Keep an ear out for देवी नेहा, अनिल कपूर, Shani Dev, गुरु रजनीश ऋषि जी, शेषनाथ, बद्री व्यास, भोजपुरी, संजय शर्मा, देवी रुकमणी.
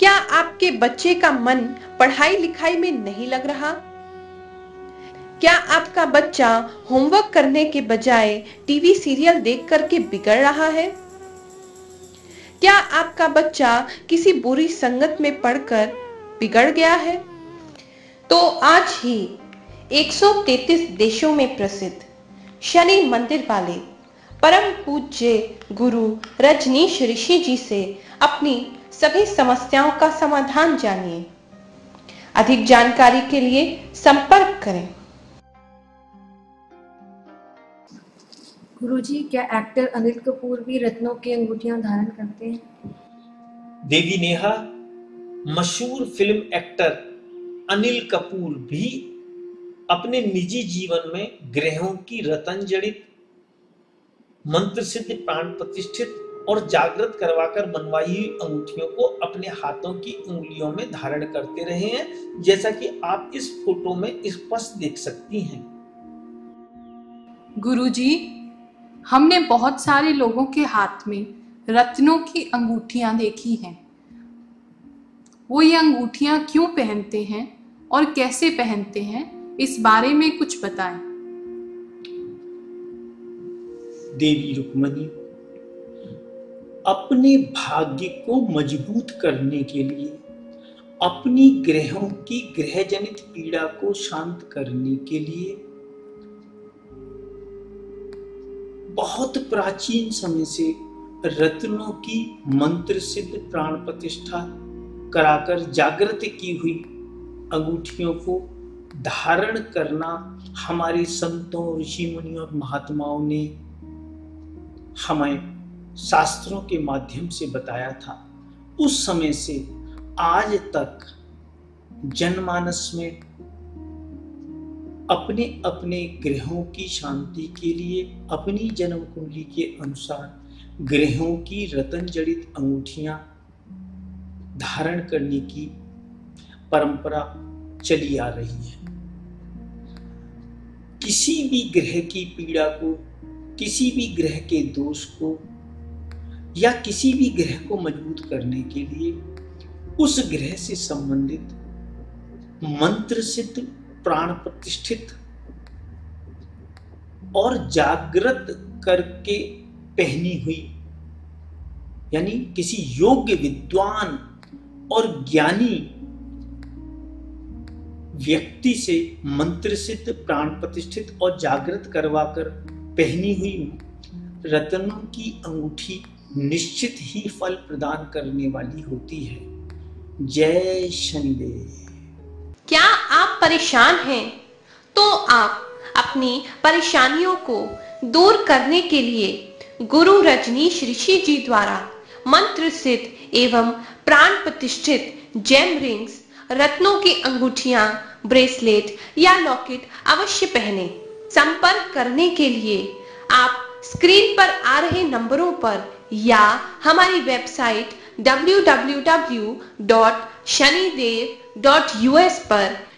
क्या आपके बच्चे का मन पढ़ाई लिखाई में नहीं लग रहा? क्या आपका बच्चा होमवर्क करने के बजाय टीवी सीरियल देख करके बिगड़ रहा है? क्या आपका बच्चा किसी बुरी संगत में पढ़कर बिगड़ गया है? तो आज ही 133 देशों में प्रसिद्ध शनि मंदिर वाले परम पूज्य गुरु रजनीश ऋषि जी से अपनी सभी समस्याओं का समाधान जानिए। अधिक जानकारी के लिए संपर्क करें। गुरुजी, क्या एक्टर अनिल कपूर भी रत्नों की अंगूठियां धारण करते हैं? देवी नेहा, मशहूर फिल्म एक्टर अनिल कपूर भी अपने निजी जीवन में ग्रहों की रतन जड़ित, मंत्र सिद्ध, प्राण प्रतिष्ठित और जागृत करवाकर बनवाई अंगूठियों को अपने हाथों की उंगलियों में धारण करते रहे हैं, जैसा कि आप इस फोटो में स्पष्ट देख सकती हैं। गुरुजी, हमने बहुत सारे लोगों के हाथ में रत्नों की अंगूठियां देखी हैं। वो ये अंगूठियां क्यों पहनते हैं और कैसे पहनते हैं, इस बारे में कुछ बताएं। देवी रुकमणी, अपने भाग्य को मजबूत करने के लिए, अपनी ग्रहों की ग्रहजनित पीड़ा को शांत करने के लिए बहुत प्राचीन समय से रत्नों की मंत्र सिद्ध, प्राण प्रतिष्ठा कराकर जागृत की हुई अंगूठियों को धारण करना हमारे संतों, ऋषि मुनियों और महात्माओं ने हमें शास्त्रों के माध्यम से बताया था। उस समय से आज तक जनमानस में अपने अपने ग्रहों की शांति के लिए अपनी जन्म कुंडली के अनुसार ग्रहों की रतन जड़ित अंगूठियां धारण करने की परंपरा चली आ रही है। किसी भी ग्रह की पीड़ा को, किसी भी ग्रह के दोष को या किसी भी ग्रह को मजबूत करने के लिए उस ग्रह से संबंधित मंत्र सिद्ध, प्राण प्रतिष्ठित और जागृत करके पहनी हुई, यानी किसी योग्य विद्वान और ज्ञानी व्यक्ति से मंत्र सिद्ध, प्राण प्रतिष्ठित और जागृत करवाकर पहनी हुई रत्नों की अंगूठी निश्चित ही फल प्रदान करने वाली होती है। जय शनिदेव। क्या आप परेशान हैं? तो आप अपनी परेशानियों को दूर करने के लिए गुरु रजनीश ऋषि जी द्वारा मंत्र सिद्ध एवं प्राण प्रतिष्ठित जेम रिंग्स, रत्नों की अंगूठियां, ब्रेसलेट या लॉकेट अवश्य पहने। संपर्क करने के लिए आप स्क्रीन पर आ रहे नंबरों पर या हमारी वेबसाइट www.shanidev.us पर